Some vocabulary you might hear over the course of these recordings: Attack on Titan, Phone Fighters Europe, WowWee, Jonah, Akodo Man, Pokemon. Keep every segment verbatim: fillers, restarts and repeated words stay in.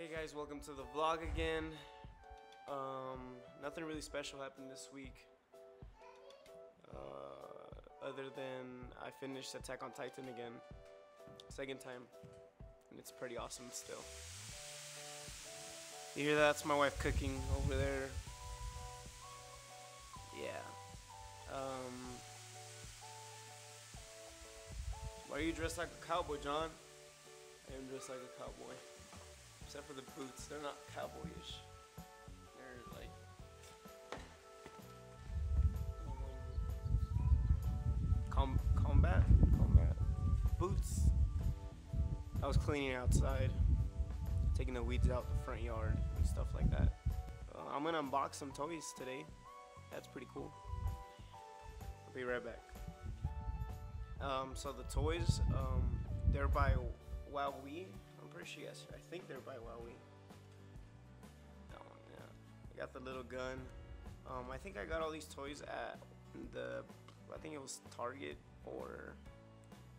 Hey guys, welcome to the vlog again. Um, nothing really special happened this week. Uh, other than I finished Attack on Titan again. Second time. And it's pretty awesome still. You hear that? That's my wife cooking over there. Yeah. Um, why are you dressed like a cowboy, John? I am dressed like a cowboy. Except for the boots. They're not cowboyish. They're like... Com combat? Combat. Boots. I was cleaning outside. Taking the weeds out the front yard and stuff like that. Uh, I'm gonna unbox some toys today. That's pretty cool. I'll be right back. Um, so the toys, um, they're by WowWee. I'm pretty sure, yes, I think they're by WowWee. That one, yeah. I got the little gun. Um, I think I got all these toys at the, I think it was Target or,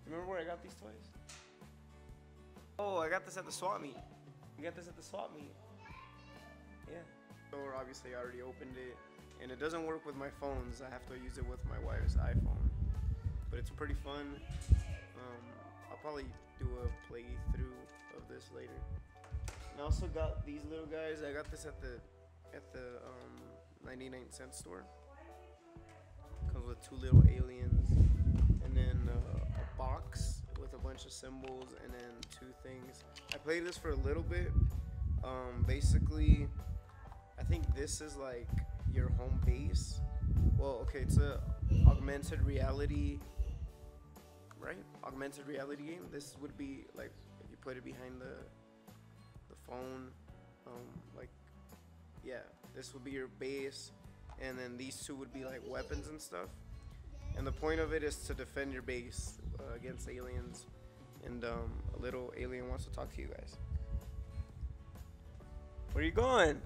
remember where I got these toys? Oh, I got this at the swap meet. I got this at the swap meet. Yeah. Door obviously I already opened it. And it doesn't work with my phones. I have to use it with my wife's iPhone. But it's pretty fun. Um, I'll probably do a playthrough of this later. And I also got these little guys. I got this at the at the um, ninety-nine cent store. Comes with two little aliens, and then uh, a box with a bunch of symbols, and then two things. I played this for a little bit. Um, basically, I think this is like your home base. Well, okay, it's a augmented reality. Right? Augmented reality game. This would be like if you put it behind the the phone, um, like, yeah, this would be your base, and then these two would be like weapons and stuff, and the point of it is to defend your base uh, against aliens, and um, a little alien wants to talk to you guys. Where are you going?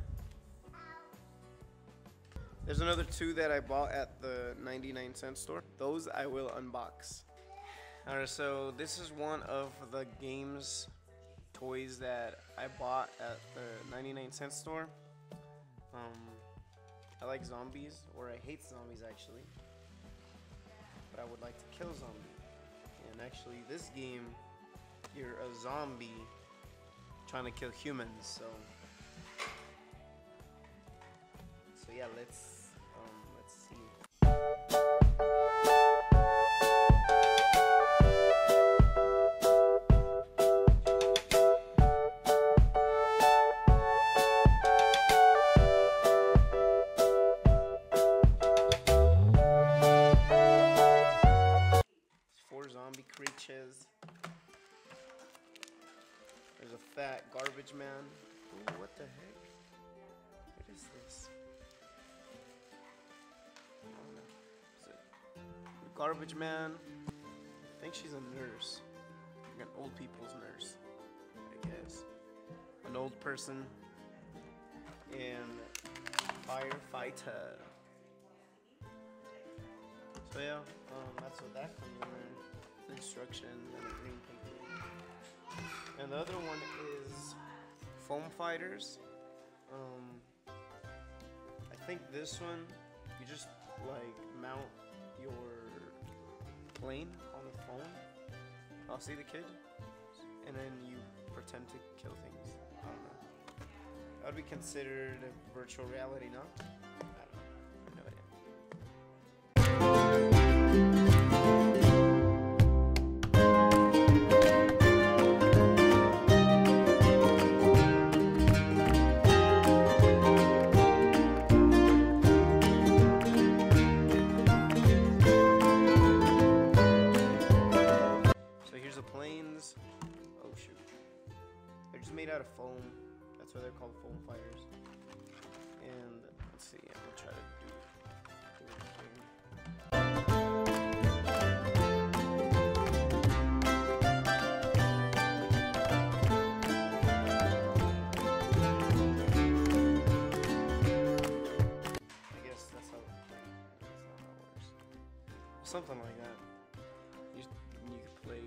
There's another two that I bought at the ninety-nine cent store. Those I will unbox. Alright, so this is one of the game's toys that I bought at the ninety-nine cent store. Um, I like zombies, or I hate zombies actually, but I would like to kill zombies. And actually this game, you're a zombie trying to kill humans, so so yeah, let's, um, let's see. Creatures. There's a fat garbage man. Ooh, what the heck? What is this? I don't know. Is it a garbage man? I think she's a nurse. Like an old people's nurse, I guess. An old person. And firefighter. So yeah, um, that's what that comes in. Instructions and a green paper. And the other one is Phone Fighters. Um, I think this one you just like mount your plane on the phone. I'll see the kid, and then you pretend to kill things. I don't know. That would be considered a virtual reality, no? Oh shoot, they're just made out of foam. That's why they're called Phone Fighters. And let's see, I'm gonna try to do it here. I guess that's how, that's not how it works. Something like that. You, you can play.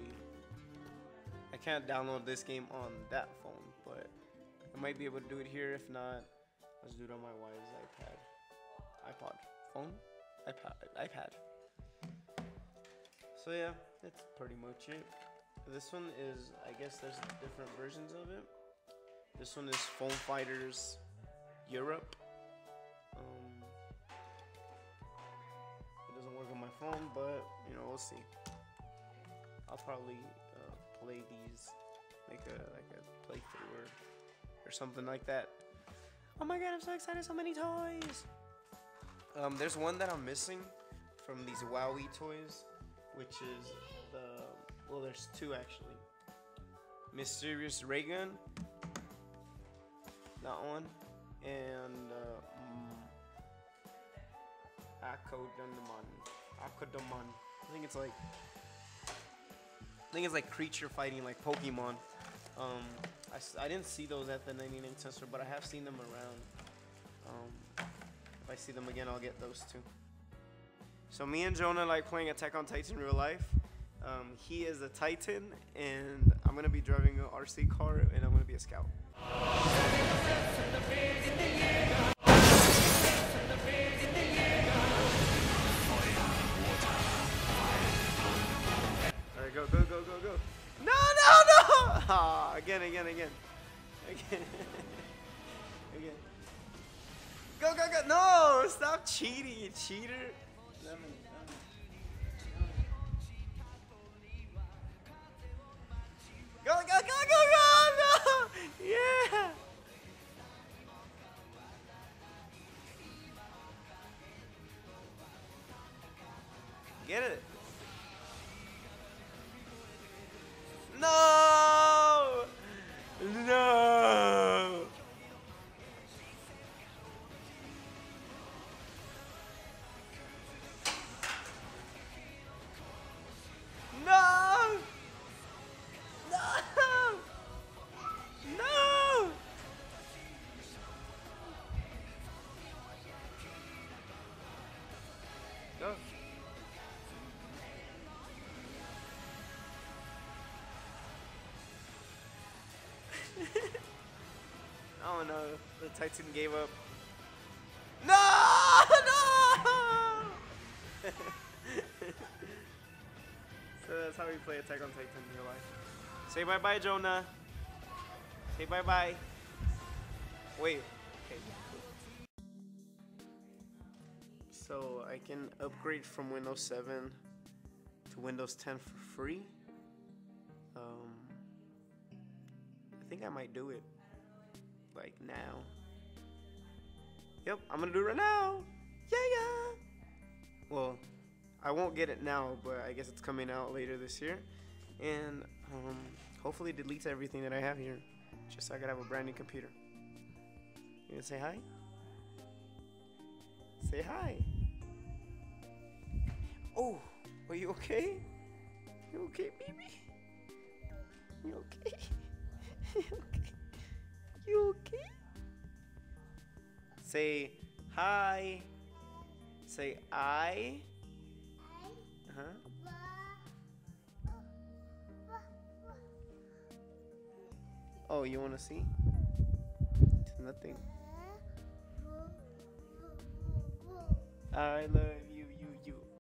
I can't download this game on that phone, but it might might be able to do it here. If not, let's do it on my wife's iPad. iPod. Phone? iPad. iPad. So yeah, that's pretty much it. This one is, I guess there's different versions of it. This one is Phone Fighters Europe. Um, it doesn't work on my phone, but, you know, we'll see. I'll probably uh, play these, make a, like a playthrough or, or something like that. Oh my god, I'm so excited, so many toys! Um, there's one that I'm missing from these WowWee toys, which is the, well, there's two actually. Mysterious Ray Gun, that one, and uh, um, Akodo Man. Akodo Man. I think it's like, I think it's like creature fighting, like Pokemon. Um, I, I didn't see those at the ninety-nine cent store, but I have seen them around. Um, if I see them again, I'll get those too. So me and Jonah like playing Attack on Titan in real life. Um, he is a Titan, and I'm gonna be driving an R C car, and I'm gonna be a scout. Alright, go, go, go, go, go. No, no, no! Ah, again, again, again. Again. Again. Go, go, go! No! Stop cheating, you cheater! Lemon, lemon. Go, go, go, go, go! No! Yeah! Get it! No! No! No! No! No! Go. Oh no, the Titan gave up. No! No! So that's how we play Attack on Titan in real life. Say bye bye, Jonah. Say bye bye. Wait. Okay. So I can upgrade from Windows seven to Windows ten for free. Um, I think I might do it. Like now. Yep, I'm gonna do it right now. Yeah, yeah. Well, I won't get it now, but I guess it's coming out later this year. And um, hopefully it deletes everything that I have here, just so I could have a brand new computer. You gonna say hi? Say hi. Oh, are you okay? You okay, baby? You okay? You okay? You okay? Say hi. Say I. I. Huh? Oh, you wanna see? It's nothing. I love.